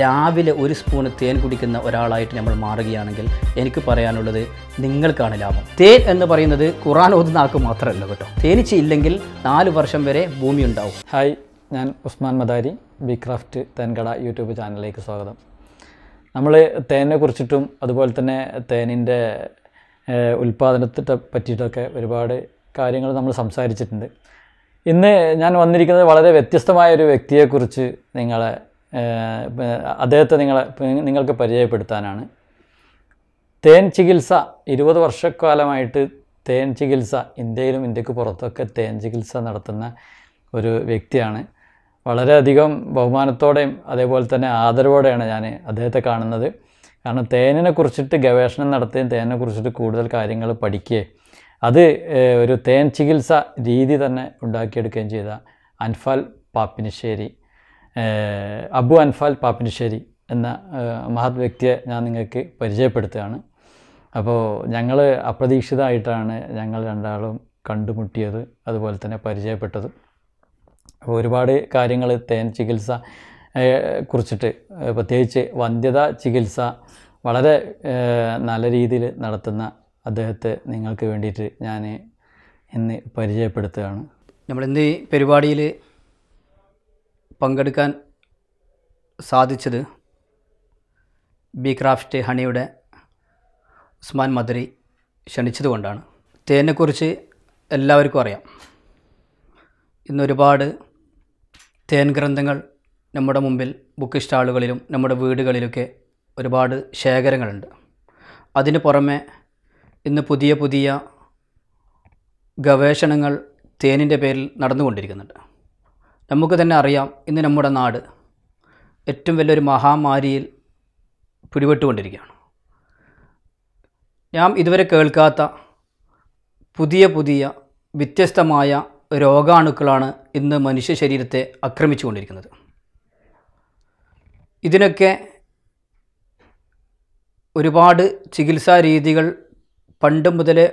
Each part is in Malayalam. രാവിലെ ഒരു സ്പൂൺ തേൻ കുടിക്കുന്ന ഒരാളായിട്ട് നമ്മൾ മാറുകയാണെങ്കിൽ എനിക്ക് പറയാനുള്ളത് നിങ്ങൾക്കാണ് ലാഭം. തേൻ എന്ന് പറയുന്നത് ഖുർആൻ ഓതുന്ന ആൾക്ക് മാത്രമല്ല കേട്ടോ. തേനീച്ച ഇല്ലെങ്കിൽ 4 വർഷം വരെ ഭൂമി ഉണ്ടാവും. ഹായ്, ഞാൻ ഉസ്മാൻ മദാരി, ബീക്രാഫ്റ്റ് തേൻകട യൂട്യൂബ് ചാനലിലേക്ക് സ്വാഗതം. നമ്മൾ തേനിനെ കുറിച്ചിട്ടും അതുപോലെ തന്നെ തേനിൻ്റെ ഉൽപ്പാദനത്തെ പറ്റിയിട്ടൊക്കെ ഒരുപാട് കാര്യങ്ങൾ നമ്മൾ സംസാരിച്ചിട്ടുണ്ട്. ഇന്ന് ഞാൻ വന്നിരിക്കുന്നത് വളരെ വ്യത്യസ്തമായ ഒരു വ്യക്തിയെക്കുറിച്ച് നിങ്ങൾക്ക് പരിചയപ്പെടുത്താനാണ്. തേൻ ചികിത്സ 20 വർഷക്കാലമായിട്ട് തേൻ ചികിത്സ ഇന്ത്യയിലും ഇന്ത്യക്ക് പുറത്തൊക്കെ തേൻ ചികിത്സ നടത്തുന്ന ഒരു വ്യക്തിയാണ്. വളരെയധികം ബഹുമാനത്തോടെയും അതേപോലെ തന്നെ ആദരവോടെയാണ് ഞാൻ അദ്ദേഹത്തെ കാണുന്നത്. കാരണം തേനിനെ കുറിച്ചിട്ട് ഗവേഷണം നടത്തുകയും തേനിനെ കുറിച്ചിട്ട് കൂടുതൽ കാര്യങ്ങൾ പഠിക്കുകയും അത് ഒരു തേൻ ചികിത്സ രീതി തന്നെ ഉണ്ടാക്കിയെടുക്കുകയും ചെയ്ത അൻഫാൽ പാപ്പിനിശ്ശേരി, അബു അൻഫാൽ പാപ്പിനിശ്ശേരി എന്ന മഹത് വ്യക്തിയെ ഞാൻ നിങ്ങൾക്ക് പരിചയപ്പെടുത്തുകയാണ്. അപ്പോൾ ഞങ്ങൾ അപ്രതീക്ഷിതമായിട്ടാണ് ഞങ്ങൾ രണ്ടാളും കണ്ടുമുട്ടിയത്, അതുപോലെ തന്നെ പരിചയപ്പെട്ടത്. അപ്പോൾ ഒരുപാട് കാര്യങ്ങൾ തേൻ ചികിത്സ കുറിച്ചിട്ട്, പ്രത്യേകിച്ച് വന്ധ്യതാ ചികിത്സ വളരെ നല്ല രീതിയിൽ നടത്തുന്ന അദ്ദേഹത്തെ നിങ്ങൾക്ക് വേണ്ടിയിട്ട് ഞാൻ ഇന്ന് പരിചയപ്പെടുത്തുകയാണ്. നമ്മളിന്ന് ഈ പരിപാടിയിൽ പങ്കെടുക്കാൻ സാധിച്ചത് ബീക്രാഫ്റ്റ് ഹണിയുടെ ഉസ്മാൻ മദാരി ക്ഷണിച്ചതുകൊണ്ടാണ്. തേനെക്കുറിച്ച് എല്ലാവർക്കും അറിയാം. ഇന്നൊരുപാട് തേൻ ഗ്രന്ഥങ്ങൾ നമ്മുടെ മുമ്പിൽ ബുക്ക് സ്റ്റാളുകളിലും നമ്മുടെ വീടുകളിലൊക്കെ ഒരുപാട് ശേഖരങ്ങളുണ്ട്. അതിന് പുറമെ ഇന്ന് പുതിയ പുതിയ ഗവേഷണങ്ങൾ തേനിൻ്റെ പേരിൽ നടന്നുകൊണ്ടിരിക്കുന്നുണ്ട്. നമുക്ക് തന്നെ അറിയാം, ഇന്ന് നമ്മുടെ നാട് ഏറ്റവും വലിയൊരു മഹാമാരിയിൽ പിടിപെട്ടുകൊണ്ടിരിക്കുകയാണ്. ഞാൻ ഇതുവരെ കേൾക്കാത്ത പുതിയ പുതിയ വ്യത്യസ്തമായ രോഗാണുക്കളാണ് ഇന്ന് മനുഷ്യ ശരീരത്തെ ആക്രമിച്ചു കൊണ്ടിരിക്കുന്നത്. ഇതിനൊക്കെ ഒരുപാട് ചികിത്സാ രീതികൾ പണ്ട് മുതലേ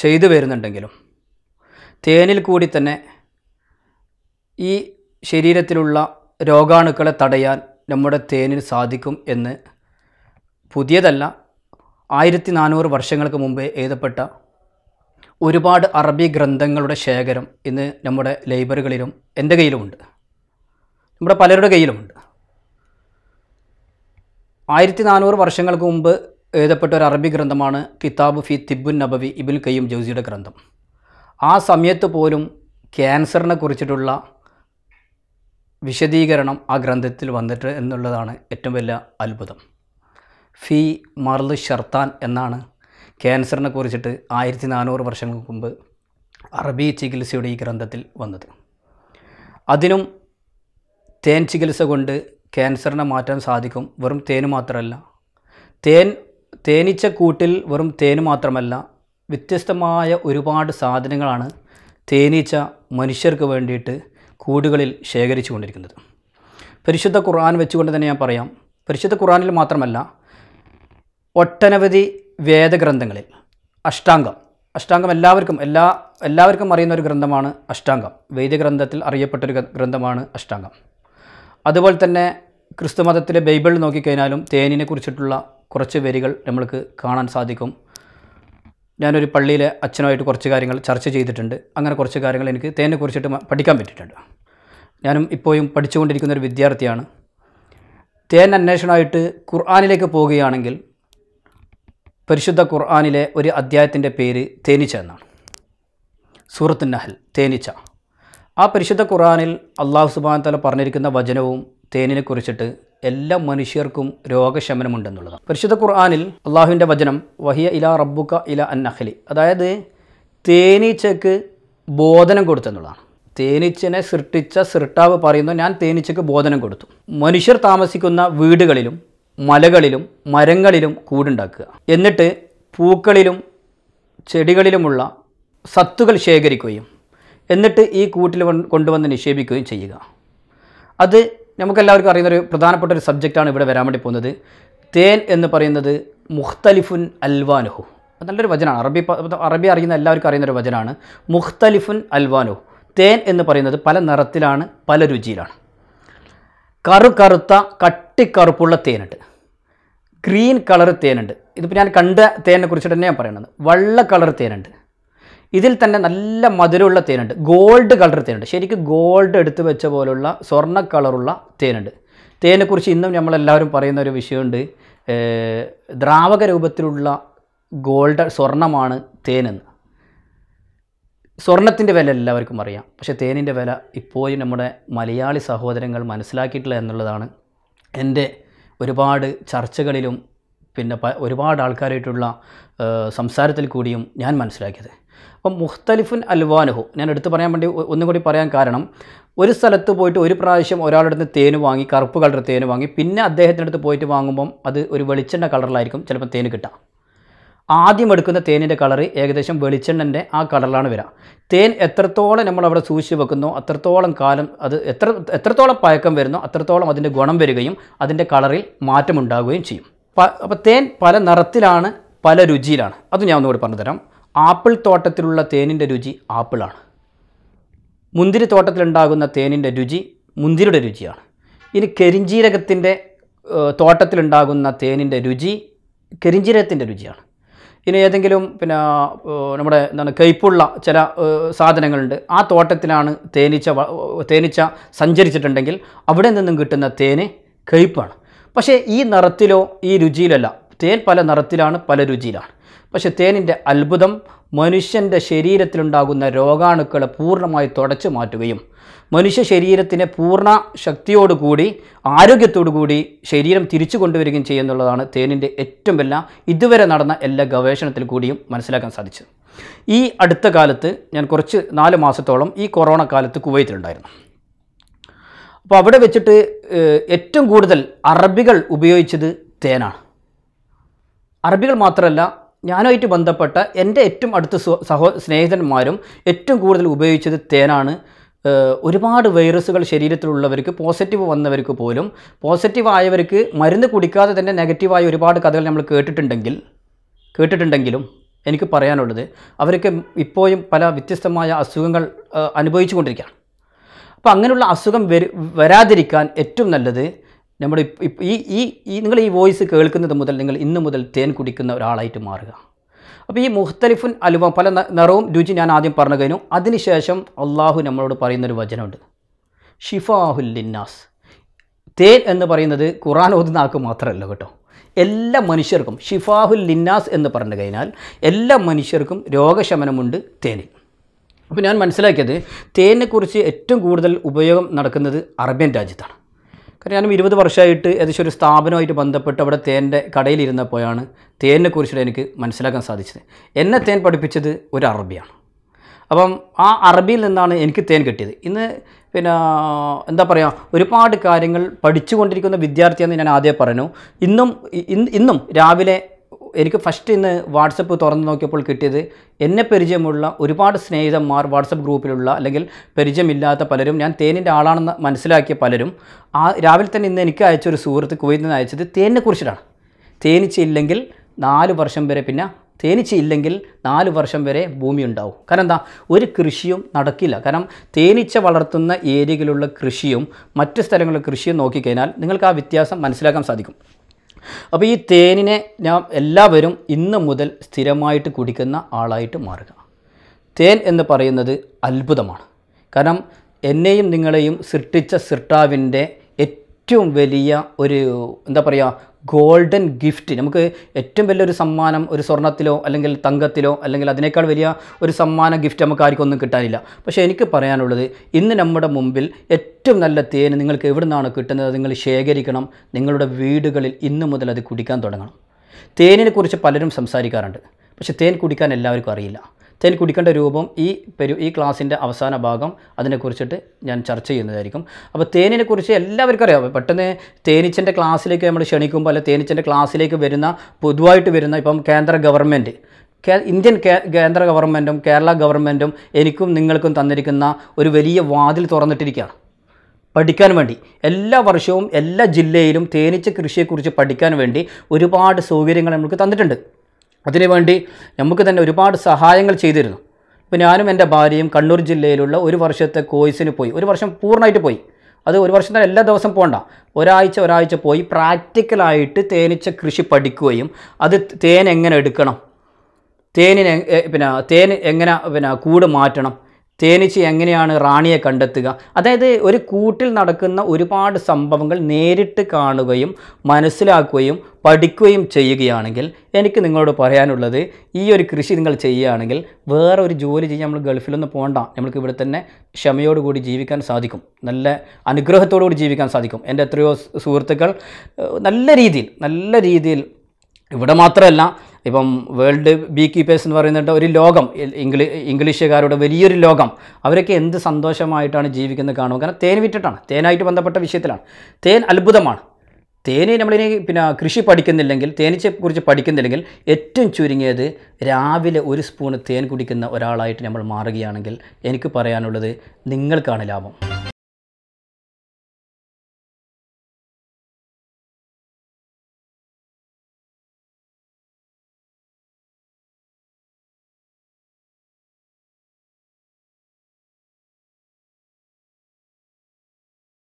ചെയ്തു വരുന്നുണ്ടെങ്കിലും തേനിൽ കൂടി തന്നെ ഈ ശരീരത്തിലുള്ള രോഗാണുക്കളെ തടയാൻ നമ്മുടെ തേനിന് സാധിക്കും എന്ന് പുതിയതല്ല, 1400 വർഷങ്ങൾക്ക് മുമ്പേ എഴുതപ്പെട്ട ഒരുപാട് അറബി ഗ്രന്ഥങ്ങളുടെ ശേഖരം ഇന്ന് നമ്മുടെ ലൈബ്രറികളിലും എൻ്റെ കയ്യിലുമുണ്ട്, നമ്മുടെ പലരുടെ കയ്യിലുമുണ്ട്. 1400 വർഷങ്ങൾക്ക് മുമ്പ് എഴുതപ്പെട്ട ഒരു അറബി ഗ്രന്ഥമാണ് കിതാബ് ഫി തിബ്ബുൻ നബവി, ഇബ്ൻ ഖയ്യിം ജൗസിയുടെ ഗ്രന്ഥം. ആ സമയത്ത് പോലും ക്യാൻസറിനെ കുറിച്ചിട്ടുള്ള വിശദീകരണം ആ ഗ്രന്ഥത്തിൽ വന്നിട്ട് എന്നുള്ളതാണ് ഏറ്റവും വലിയ അത്ഭുതം. ഫി മർള് ഷർത്താൻ എന്നാണ് ക്യാൻസറിനെ കുറിച്ചിട്ട് 1400 വർഷങ്ങൾക്ക് മുമ്പ് അറബി ചികിത്സയുടെ ഈ ഗ്രന്ഥത്തിൽ വന്നത്. അതിനും തേൻ ചികിത്സ കൊണ്ട് ക്യാൻസറിനെ മാറ്റാൻ സാധിക്കും. വെറും തേന് മാത്രമല്ല, തേനീച്ച കൂട്ടിൽ വെറും തേന് മാത്രമല്ല, വ്യത്യസ്തമായ ഒരുപാട് സാധനങ്ങളാണ് തേനീച്ച മനുഷ്യർക്ക് വേണ്ടിയിട്ട് കൂടുകളിൽ ശേഖരിച്ചു കൊണ്ടിരിക്കുന്നത്. പരിശുദ്ധ ഖുർആൻ വെച്ചുകൊണ്ട് തന്നെ ഞാൻ പറയാം, പരിശുദ്ധ ഖുർആനിൽ മാത്രമല്ല ഒട്ടനവധി വേദഗ്രന്ഥങ്ങളിൽ അഷ്ടാംഗം എല്ലാവർക്കും അറിയുന്ന ഒരു ഗ്രന്ഥമാണ് അഷ്ടാംഗം. വേദഗ്രന്ഥത്തിൽ അറിയപ്പെട്ടൊരു ഗ്രന്ഥമാണ് അഷ്ടാംഗം. അതുപോലെ തന്നെ ക്രിസ്തു മതത്തിലെ ബൈബിൾ നോക്കിക്കഴിഞ്ഞാലും തേനിനെ കുറിച്ചിട്ടുള്ള കുറച്ച് വരികൾ നമ്മൾക്ക് കാണാൻ സാധിക്കും. ഞാനൊരു പള്ളിയിലെ അച്ഛനുമായിട്ട് കുറച്ച് കാര്യങ്ങൾ ചർച്ച ചെയ്തിട്ടുണ്ട്. അങ്ങനെ കുറച്ച് കാര്യങ്ങൾ എനിക്ക് തേനെ കുറിച്ചിട്ട് പഠിക്കാൻ പറ്റിയിട്ടുണ്ട്. ഞാനും ഇപ്പോഴും പഠിച്ചുകൊണ്ടിരിക്കുന്ന ഒരു വിദ്യാർത്ഥിയാണ്. തേൻ അന്വേഷണമായിട്ട് ഖുർആനിലേക്ക് പോവുകയാണെങ്കിൽ പരിശുദ്ധ ഖുർആനിലെ ഒരു അധ്യായത്തിൻ്റെ പേര് തേനീച്ച എന്നാണ്. സൂറത്ത് നഹൽ, തേനീച്ച. ആ പരിശുദ്ധ ഖുർആനിൽ അള്ളാഹു സുബ്ഹാനഹു തആല പറഞ്ഞിരിക്കുന്ന വചനവും തേനിനെ കുറിച്ചിട്ട് എല്ലാ മനുഷ്യർക്കും രോഗശമനമുണ്ടെന്നുള്ളതാണ്. പരിശുദ്ധ ഖുർആനിൽ അള്ളാഹുവിൻ്റെ വചനം വഹിയ ഇലാ റബ്ബുക ഇലാ അന്നഹലി, അതായത് തേനീച്ചക്ക് ബോധനം കൊടുത്തെന്നുള്ളതാണ്. തേനീച്ചനെ സൃഷ്ടിച്ച സൃഷ്ടാവ് പറയുന്നു, ഞാൻ തേനീച്ചക്ക് ബോധനം കൊടുത്തു. മനുഷ്യർ താമസിക്കുന്ന വീടുകളിലും മലകളിലും മരങ്ങളിലും കൂടുണ്ടാക്കുക, എന്നിട്ട് പൂക്കളിലും ചെടികളിലുമുള്ള സത്തുകൾ ശേഖരിക്കുകയും എന്നിട്ട് ഈ കൂട്ടിൽ കൊണ്ടുവന്ന് നിക്ഷേപിക്കുകയും ചെയ്യുക. അത് നമുക്കെല്ലാവർക്കും അറിയുന്നൊരു പ്രധാനപ്പെട്ട ഒരു സബ്ജക്റ്റാണ് ഇവിടെ വരാൻ വേണ്ടി പോകുന്നത്. തേൻ എന്ന് പറയുന്നത് മുഖ്തലിഫുൻ അൽവാനുഹു, നല്ലൊരു വചനമാണ്. അറബി അറിയുന്ന എല്ലാവർക്കും അറിയുന്നൊരു വചനമാണ് മുഖ്തലിഫുൻ അൽവാനുഹു. തേൻ എന്ന് പറയുന്നത് പല നിറത്തിലാണ്, പല രുചിയിലാണ്. കറുത്ത കട്ടിക്കറുപ്പുള്ള തേനുണ്ട്, ഗ്രീൻ കളർ തേനുണ്ട്. ഇതിപ്പോൾ ഞാൻ കണ്ട തേനിനെ കുറിച്ചിട്ട് തന്നെ ഞാൻ പറയുന്നത്. വെള്ള കളർ തേനുണ്ട്, ഇതിൽ തന്നെ നല്ല മധുരമുള്ള തേനുണ്ട്, ഗോൾഡ് കളർ തേനുണ്ട്, ശരിക്കും ഗോൾഡ് എടുത്തു വെച്ച പോലുള്ള സ്വർണ്ണ കളറുള്ള തേനുണ്ട്. തേനെക്കുറിച്ച് ഇന്നും നമ്മളെല്ലാവരും പറയുന്ന ഒരു വിഷയമുണ്ട്, ദ്രാവക രൂപത്തിലുള്ള ഗോൾഡ് സ്വർണ്ണമാണ് തേനെന്ന്. സ്വർണ്ണത്തിൻ്റെ വില എല്ലാവർക്കും അറിയാം, പക്ഷേ തേനിൻ്റെ വില ഇപ്പോഴും നമ്മുടെ മലയാളി സഹോദരങ്ങൾ മനസ്സിലാക്കിയിട്ടില്ല എന്നുള്ളതാണ് എൻ്റെ ഒരുപാട് ചർച്ചകളിലും പിന്നെ ഒരുപാട് ആൾക്കാരായിട്ടുള്ള സംസാരത്തിൽ കൂടിയും ഞാൻ മനസ്സിലാക്കിയത്. അപ്പം മുഖ്തലിഫുൻ അൽവാനുഹു ഞാൻ എടുത്തു പറയാൻ വേണ്ടി ഒന്നും കൂടി പറയാൻ കാരണം, ഒരു സ്ഥലത്ത് പോയിട്ട് ഒരു പ്രാവശ്യം ഒരാളുടെ അടുത്ത് തേന് വാങ്ങി, കറുപ്പ് കളർ തേന് വാങ്ങി, പിന്നെ അദ്ദേഹത്തിനടുത്ത് പോയിട്ട് വാങ്ങുമ്പം അത് ഒരു വെളിച്ചെണ്ണ കളറിലായിരിക്കും ചിലപ്പോൾ തേന് കിട്ടുക. ആദ്യം എടുക്കുന്ന തേനിൻ്റെ കളർ ഏകദേശം വെളിച്ചെണ്ണൻ്റെ ആ കളറിലാണ് വരിക. തേൻ എത്രത്തോളം നമ്മളവിടെ സൂക്ഷിച്ച് വെക്കുന്നോ അത്രത്തോളം കാലം അത് എത്രത്തോളം പഴക്കം വരുന്നോ അത്രത്തോളം അതിൻ്റെ ഗുണം വരികയും അതിൻ്റെ കളറിൽ മാറ്റമുണ്ടാകുകയും ചെയ്യും. അപ്പോൾ തേൻ പല നിറത്തിലാണ്, പല രുചിയിലാണ്. അത് ഞാൻ ഒന്നുകൂടി പറഞ്ഞുതരാം. ആപ്പിൾ തോട്ടത്തിലുള്ള തേനിൻ്റെ രുചി ആപ്പിളാണ്, മുന്തിരി തോട്ടത്തിലുണ്ടാകുന്ന തേനിൻ്റെ രുചി മുന്തിരിയുടെ രുചിയാണ്. ഇനി കരിഞ്ചീരകത്തിൻ്റെ തോട്ടത്തിലുണ്ടാകുന്ന തേനിൻ്റെ രുചി കരിഞ്ചീരകത്തിൻ്റെ രുചിയാണ്. ഇനി ഏതെങ്കിലും പിന്നെ നമ്മുടെ എന്താണ് കയ്പുള്ള ചില സാധനങ്ങളുണ്ട്, ആ തോട്ടത്തിലാണ് തേനീച്ച സഞ്ചരിച്ചിട്ടുണ്ടെങ്കിൽ അവിടെ നിന്നും കിട്ടുന്ന തേന് കയ്പാണ്. പക്ഷേ ഈ നിറത്തിലോ ഈ രുചിയിലല്ല. തേൻ പല നിറത്തിലാണ്, പല രുചിയിലാണ്. പക്ഷേ തേനിൻ്റെ അത്ഭുതം മനുഷ്യൻ്റെ ശരീരത്തിലുണ്ടാകുന്ന രോഗാണുക്കളെ പൂർണ്ണമായി തുടച്ചു മാറ്റുകയും മനുഷ്യ ശരീരത്തിനെ പൂർണ്ണ ശക്തിയോടുകൂടി ആരോഗ്യത്തോടുകൂടി ശരീരം തിരിച്ചു കൊണ്ടുവരികയും ചെയ്യുന്നുള്ളതാണ് തേനിൻ്റെ ഏറ്റവും വലിയ ഇതുവരെ നടന്ന എല്ലാ ഗവേഷണത്തിൽ കൂടിയും മനസ്സിലാക്കാൻ സാധിച്ചത്. ഈ അടുത്ത കാലത്ത് ഞാൻ കുറച്ച് 4 മാസത്തോളം ഈ കൊറോണ കാലത്ത് കുവൈത്തിലുണ്ടായിരുന്നു. അപ്പോൾ അവിടെ വെച്ചിട്ട് ഏറ്റവും കൂടുതൽ അറബികൾ ഉപയോഗിച്ചത് തേനാണ്. അറബികൾ മാത്രമല്ല, ഞാനുമായിട്ട് ബന്ധപ്പെട്ട എൻ്റെ ഏറ്റവും അടുത്ത സ്നേഹിതന്മാരും ഏറ്റവും കൂടുതൽ ഉപയോഗിച്ചത് തേനാണ്. ഒരുപാട് വൈറസുകൾ ശരീരത്തിലുള്ളവർക്ക്, പോസിറ്റീവ് വന്നവർക്ക് പോലും, പോസിറ്റീവായവർക്ക് മരുന്ന് കുടിക്കാതെ തന്നെ നെഗറ്റീവായ ഒരുപാട് കഥകൾ നമ്മൾ കേട്ടിട്ടുണ്ടെങ്കിലും എനിക്ക് പറയാനുള്ളത് അവർക്ക് ഇപ്പോഴും പല വ്യത്യസ്തമായ അസുഖങ്ങൾ അനുഭവിച്ചു കൊണ്ടിരിക്കുകയാണ്. അപ്പോൾ അങ്ങനെയുള്ള അസുഖം വരാതിരിക്കാൻ ഏറ്റവും നല്ലത് നമ്മുടെ ഈ നിങ്ങൾ ഈ വോയിസ് കേൾക്കുന്നത് മുതൽ നിങ്ങൾ ഇന്നു മുതൽ തേൻ കുടിക്കുന്ന ഒരാളായിട്ട് മാറുക. അപ്പോൾ ഈ മുഖ്തലിഫുൻ അൽവാൻ പല നിറവും രുചി ഞാൻ ആദ്യം പറഞ്ഞു കഴിഞ്ഞു. അതിനുശേഷം അള്ളാഹു നമ്മളോട് പറയുന്നൊരു വചനമുണ്ട്, ഷിഫാഹുൽ ലിന്നാസ്. തേൻ എന്ന് പറയുന്നത് ഖുർആൻ ഓതുന്ന ആൾക്ക് മാത്രമല്ല കേട്ടോ, എല്ലാ മനുഷ്യർക്കും ഷിഫാഹുൽ ലിന്നാസ് എന്ന് പറഞ്ഞു കഴിഞ്ഞാൽ എല്ലാ മനുഷ്യർക്കും രോഗശമനമുണ്ട് തേനിൽ. അപ്പോൾ ഞാൻ മനസ്സിലാക്കിയത് തേനിനെക്കുറിച്ച് ഏറ്റവും കൂടുതൽ ഉപയോഗം നടക്കുന്നത് അറേബ്യൻ രാജ്യത്താണ്. കാരണം ഞാനും 20 വർഷമായിട്ട് ഏകദേശം ഒരു സ്ഥാപനമായിട്ട് ബന്ധപ്പെട്ട് അവിടെ തേൻ്റെ കടയിലിരുന്നപ്പോഴാണ് തേനിനെ കുറിച്ചിട്ട് എനിക്ക് മനസ്സിലാക്കാൻ സാധിച്ചത്. എന്നെ തേൻ പഠിപ്പിച്ചത് ഒരു അറബിയാണ്. അപ്പം ആ അറബിയിൽ നിന്നാണ് എനിക്ക് തേൻ കിട്ടിയത്. ഇന്ന് പിന്നെ എന്താ പറയുക, ഒരുപാട് കാര്യങ്ങൾ പഠിച്ചുകൊണ്ടിരിക്കുന്ന വിദ്യാർത്ഥിയാണെന്ന് ഞാൻ ആദ്യം പറഞ്ഞു. ഇന്നും രാവിലെ എനിക്ക് ഫസ്റ്റ് ഇന്ന് വാട്സപ്പ് തുറന്ന് നോക്കിയപ്പോൾ കിട്ടിയത് എന്നെ പരിചയമുള്ള ഒരുപാട് സ്നേഹിതന്മാർ, വാട്സപ്പ് ഗ്രൂപ്പിലുള്ള അല്ലെങ്കിൽ പരിചയമില്ലാത്ത പലരും, ഞാൻ തേനിൻ്റെ ആളാണെന്ന് മനസ്സിലാക്കിയ പലരും. ആ രാവിലെ തന്നെ ഇന്ന് എനിക്ക് അയച്ചൊരു സുഹൃത്ത് കുവൈത്തിൽ നിന്ന് അയച്ചത് തേനിനെ കുറിച്ചിട്ടാണ്. തേനീച്ചയില്ലെങ്കിൽ 4 വർഷം വരെ, പിന്നെ തേനീച്ചയില്ലെങ്കിൽ 4 വർഷം വരെ ഭൂമി ഉണ്ടാവും. കാരണം എന്താ, ഒരു കൃഷിയും നടക്കില്ല. കാരണം തേനീച്ച വളർത്തുന്ന ഏരിയയിലുള്ള കൃഷിയും മറ്റ് സ്ഥലങ്ങളിലെ കൃഷിയും നോക്കിക്കഴിഞ്ഞാൽ നിങ്ങൾക്ക് ആ വ്യത്യാസം മനസ്സിലാക്കാൻ സാധിക്കും. അപ്പോൾ ഈ തേനിനെ ഞാൻ എല്ലാവരും ഇന്ന് മുതൽ സ്ഥിരമായിട്ട് കുടിക്കുന്ന ആളായിട്ട് മാറുക. തേൻ എന്ന് പറയുന്നത് അത്ഭുതമാണ്. കാരണം എന്നെയും നിങ്ങളെയും സൃഷ്ടിച്ച സൃഷ്ടാവിൻ്റെ ഏറ്റവും വലിയ ഒരു എന്താ പറയുക ഗോൾഡൻ ഗിഫ്റ്റ്, നമുക്ക് ഏറ്റവും വലിയൊരു സമ്മാനം ഒരു സ്വർണ്ണത്തിലോ അല്ലെങ്കിൽ തങ്കത്തിലോ അല്ലെങ്കിൽ അതിനേക്കാൾ വലിയ ഒരു സമ്മാന ഗിഫ്റ്റ് നമുക്ക് ആർക്കും ഒന്നും കിട്ടാനില്ല. പക്ഷേ എനിക്ക് പറയാനുള്ളത് ഇന്ന് നമ്മുടെ മുമ്പിൽ ഏറ്റവും നല്ല തേൻ നിങ്ങൾക്ക് എവിടെ നിന്നാണ് കിട്ടുന്നത്, നിങ്ങൾ ശേഖരിക്കണം. നിങ്ങളുടെ വീടുകളിൽ ഇന്ന് മുതൽ അത് കുടിക്കാൻ തുടങ്ങണം. തേനിനെ കുറിച്ച് പലരും സംസാരിക്കാറുണ്ട്, പക്ഷേ തേൻ കുടിക്കാൻ എല്ലാവർക്കും അറിയില്ല. തേൻ കുടിക്കേണ്ട രൂപം ഈ ക്ലാസ്സിൻ്റെ അവസാന ഭാഗം അതിനെക്കുറിച്ചിട്ട് ഞാൻ ചർച്ച ചെയ്യുന്നതായിരിക്കും. അപ്പോൾ തേനിനെക്കുറിച്ച് എല്ലാവർക്കും അറിയാം. പെട്ടെന്ന് തേനീച്ചൻ്റെ ക്ലാസ്സിലേക്ക് നമ്മൾ ക്ഷണിക്കുമ്പോൾ, അല്ലെ തേനീച്ചൻ്റെ ക്ലാസ്സിലേക്ക് വരുന്ന പൊതുവായിട്ട് വരുന്ന ഇപ്പം ഇന്ത്യൻ കേന്ദ്ര ഗവൺമെൻറ്റും കേരള ഗവൺമെൻറ്റും എനിക്കും നിങ്ങൾക്കും തന്നിരിക്കുന്ന ഒരു വലിയ വാതിൽ തുറന്നിട്ടിരിക്കുകയാണ് പഠിക്കാൻ വേണ്ടി. എല്ലാ വർഷവും എല്ലാ ജില്ലയിലും തേനീച്ച കൃഷിയെക്കുറിച്ച് പഠിക്കാൻ വേണ്ടി ഒരുപാട് സൗകര്യങ്ങൾ നമുക്ക് തന്നിട്ടുണ്ട്. അതിനുവേണ്ടി നമുക്ക് തന്നെ ഒരുപാട് സഹായങ്ങൾ ചെയ്തിരുന്നു. ഇപ്പോൾ ഞാനും എൻ്റെ ഭാര്യയും കണ്ണൂർ ജില്ലയിലുള്ള ഒരു വർഷത്തെ കോഴ്സിന് പോയി, ഒരു വർഷം പൂർണ്ണമായിട്ട് പോയി. അത് ഒരു വർഷം എല്ലാ ദിവസം പോകണ്ട, ഒരാഴ്ച പോയി പ്രാക്ടിക്കലായിട്ട് തേനീച്ച കൃഷി പഠിക്കുകയും അത് തേൻ എങ്ങനെ എടുക്കണം, തേൻ എങ്ങനെ കൂട് മാറ്റണം, തേനീച്ച എങ്ങനെയാണ് റാണിയെ കണ്ടെത്തുക, അതായത് ഒരു കൂട്ടിൽ നടക്കുന്ന ഒരുപാട് സംഭവങ്ങൾ നേരിട്ട് കാണുകയും മനസ്സിലാക്കുകയും പഠിക്കുകയും ചെയ്യുകയാണെങ്കിൽ എനിക്ക് നിങ്ങളോട് പറയാനുള്ളത്, ഈ ഒരു കൃഷി നിങ്ങൾ ചെയ്യുകയാണെങ്കിൽ വേറെ ഒരു ജോലി ചെയ്യാൻ നമ്മൾ ഗൾഫിലൊന്നും പോകണ്ട, നമ്മൾക്ക് ഇവിടെ തന്നെ ക്ഷമയോടുകൂടി ജീവിക്കാൻ സാധിക്കും, നല്ല അനുഗ്രഹത്തോടുകൂടി ജീവിക്കാൻ സാധിക്കും. എൻ്റെ എത്രയോ സുഹൃത്തുക്കൾ നല്ല രീതിയിൽ ഇവിടെ മാത്രമല്ല, ഇപ്പം വേൾഡ് ബീ കീപ്പേഴ്സ് എന്ന് പറയുന്നത് ഒരു ലോകം, ഇംഗ്ലീഷുകാരുടെ വലിയൊരു ലോകം, അവരൊക്കെ എന്ത് സന്തോഷമായിട്ടാണ് ജീവിക്കുന്നത് കാണുക. കാരണം തേൻ വിറ്റിട്ടാണ്, തേനായിട്ട് ബന്ധപ്പെട്ട വിഷയത്തിലാണ്. തേൻ അത്ഭുതമാണ്. തേന് നമ്മളിനി കൃഷി പഠിക്കുന്നില്ലെങ്കിൽ, തേനീച്ചയെക്കുറിച്ച് പഠിക്കുന്നില്ലെങ്കിൽ, ഏറ്റവും ചുരുങ്ങിയത് രാവിലെ ഒരു സ്പൂൺ തേൻ കുടിക്കുന്ന ഒരാളായിട്ട് നമ്മൾ മാറുകയാണെങ്കിൽ എനിക്ക് പറയാനുള്ളത് നിങ്ങൾക്കാണ് ലാഭം.